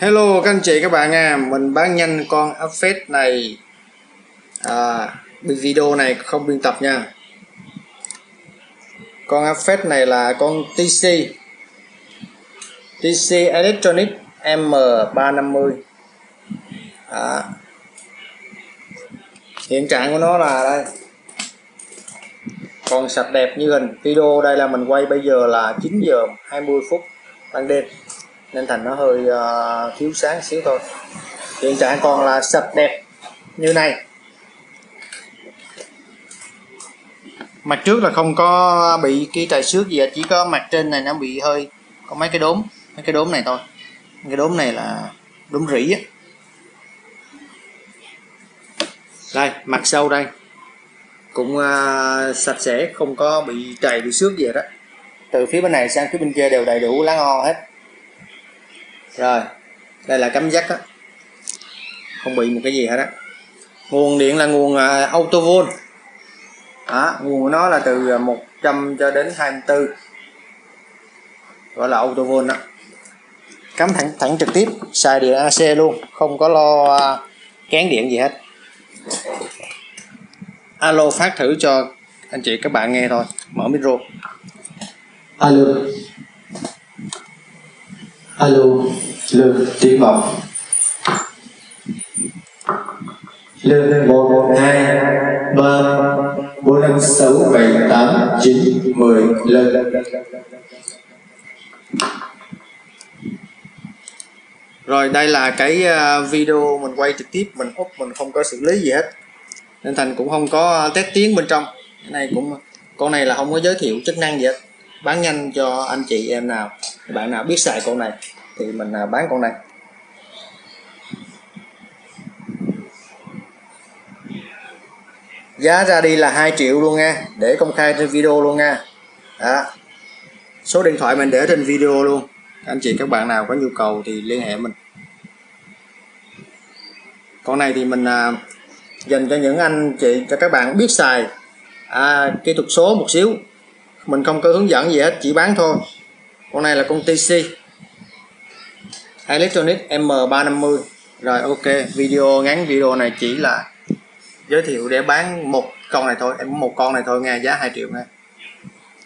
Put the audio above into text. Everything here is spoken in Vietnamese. Hello các anh chị các bạn à, mình bán nhanh con áp phích này. Video này không biên tập nha. Con áp phích này là con TC Electronic M350. Hiện trạng của nó là đây, còn sạch đẹp như hình. Video đây là mình quay bây giờ là 9 giờ 20 phút ban đêm nên thành nó hơi thiếu sáng xíu thôi. Hiện trạng còn là sạch đẹp như này, mặt trước là không có bị cái trầy xước gì hết, chỉ có mặt trên này nó bị hơi có mấy cái đốm này thôi. Cái đốm này là đốm rỉ á. Đây mặt sau đây cũng sạch sẽ, không có bị trầy bị xước gì hết đó. Từ phía bên này sang phía bên kia đều đầy đủ lá ngò hết. Rồi, đây là cắm dắt á, không bị một cái gì hết á. Nguồn điện là nguồn AutoVolt. Nguồn của nó là từ 100 cho đến 24, gọi là AutoVolt đó. Cắm thẳng trực tiếp, xài điện AC luôn, không có lo kén điện gì hết. Alo phát thử cho anh chị các bạn nghe thôi, mở micro. Alo. Alo, lương tiếng vọng. Lương lên 1, 2, 3, 4, 5, 6, 7, 8, 9, 10 lương. Rồi đây là cái video mình quay trực tiếp, mình úp, mình không có xử lý gì hết nên thành cũng không có test tiếng bên trong. Cái này cũng, con này là không có giới thiệu chức năng gì hết, bán nhanh cho anh chị em nào, bạn nào biết xài con này thì mình bán con này. Giá ra đi là 2 triệu luôn nha, để công khai trên video luôn nha. Đó, số điện thoại mình để trên video luôn, anh chị các bạn nào có nhu cầu thì liên hệ mình. Con này thì mình dành cho những anh chị, cho các bạn biết xài kỹ thuật số một xíu, mình không có hướng dẫn gì hết, chỉ bán thôi. Con này là con TC Electronic M350. Rồi ok, video ngắn, video này chỉ là giới thiệu để bán một con này thôi, em một con này thôi nghe, giá 2 triệu nghe.